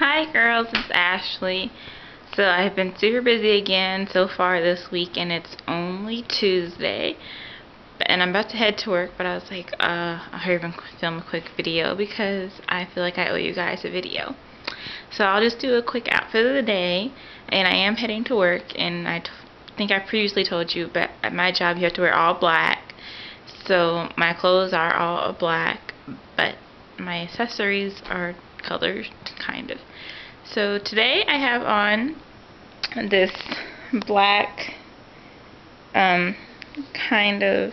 Hi girls, it's Ashley. So I've been super busy again so far this week, and it's only Tuesday and I'm about to head to work, but I was like, I'll hurry up and film a quick video because I feel like I owe you guys a video. So I'll just do a quick outfit of the day, and I am heading to work, and I think I previously told you, but at my job you have to wear all black. So my clothes are all black, but my accessories are colors, kind of. So today I have on this black kind of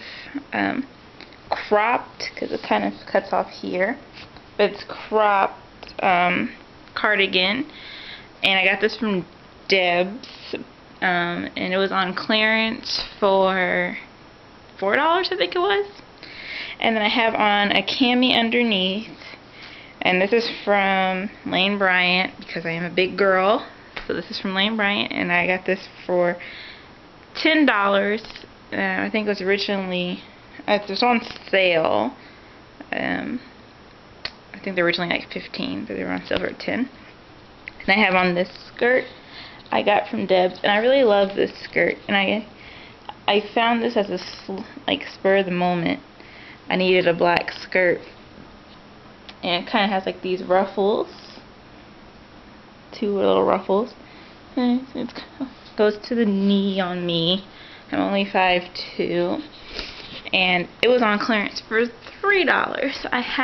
cropped, because it kind of cuts off here, but it's cropped cardigan, and I got this from Deb's, and it was on clearance for $4, I think it was. And then I have on a cami underneath, and this is from Lane Bryant, because I am a big girl. So this is from Lane Bryant, and I got this for $10. I think it was originally, it was on sale. I think they were originally like $15, but they were on sale for $10. And I have on this skirt I got from Deb's, and I really love this skirt. And I found this as a spur of the moment. I needed a black skirt. And it kind of has like these ruffles, two little ruffles, and it goes to the knee on me. I'm only 5'2", and it was on clearance for $3.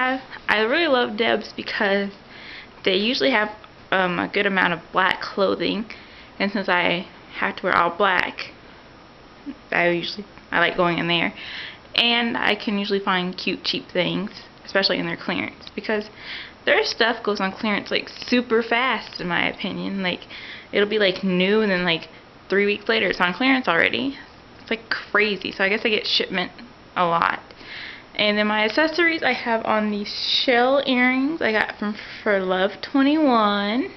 I really love Deb's because they usually have a good amount of black clothing, and since I have to wear all black, I like going in there, and I can usually find cute, cheap things, especially in their clearance, because their stuff goes on clearance like super fast, in my opinion. Like, it'll be like new, and then like 3 weeks later it's on clearance already. It's like crazy. So I guess I get shipment a lot. And then my accessories, I have on these shell earrings I got from For Love 21.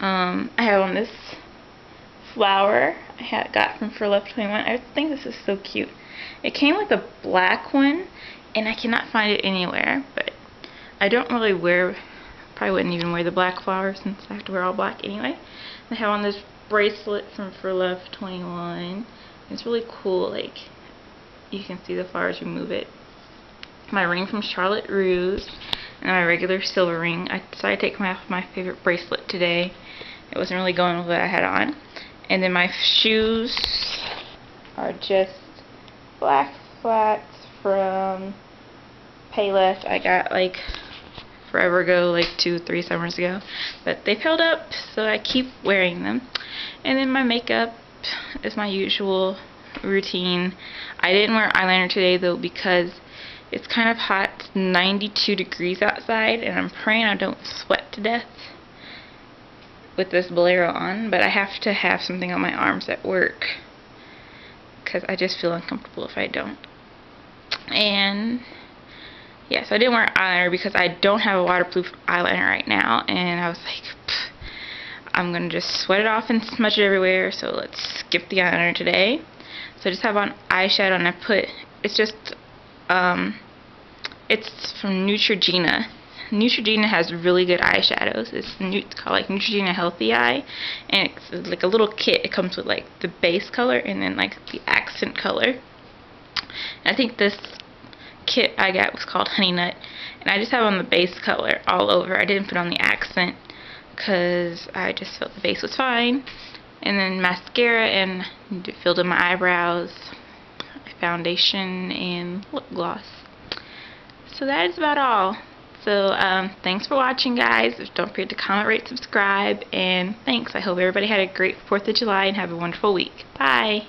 I have on this flower I got from For Love 21. I think this is so cute. It came with a black one, and I cannot find it anywhere, but I don't really wear, probably wouldn't even wear the black flower since I have to wear all black anyway. I have on this bracelet from For Love 21. It's really cool, like, you can see the flower as you move it. My ring from Charlotte Russe, and my regular silver ring. I decided to take my favorite bracelet today. It wasn't really going with what I had on. And then my shoes are just black flats from Payless. I got like forever ago, like 2-3 summers ago, but they've held up, so I keep wearing them. And then my makeup is my usual routine. I didn't wear eyeliner today though, because it's kind of hot. It's 92 degrees outside, and I'm praying I don't sweat to death with this bolero on, but I have to have something on my arms at work because I just feel uncomfortable if I don't. And yeah, so I didn't wear eyeliner because I don't have a waterproof eyeliner right now, and I was like, I'm gonna just sweat it off and smudge it everywhere, so let's skip the eyeliner today. So I just have on eyeshadow, and I put, it's just it's from Neutrogena. Neutrogena has really good eyeshadows. It's called like Neutrogena Healthy Eye, and it's like a little kit. It comes with like the base color and then like the accent color. I think this kit I got was called Honey Nut, and I just have on the base color all over. I didn't put on the accent because I just felt the base was fine. And then mascara, and filled in my eyebrows, foundation, and lip gloss. So that is about all. So thanks for watching, guys. Don't forget to comment, rate, subscribe, and thanks. I hope everybody had a great 4th of July and have a wonderful week. Bye.